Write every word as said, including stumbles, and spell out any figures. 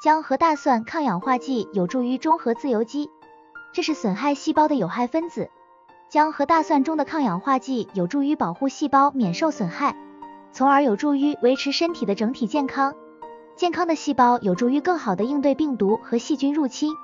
姜和大蒜抗氧化剂有助于中和自由基，这是损害细胞的有害分子。姜和大蒜中的抗氧化剂有助于保护细胞免受损害，从而有助于维持身体的整体健康。健康的细胞有助于更好地应对病毒和细菌入侵。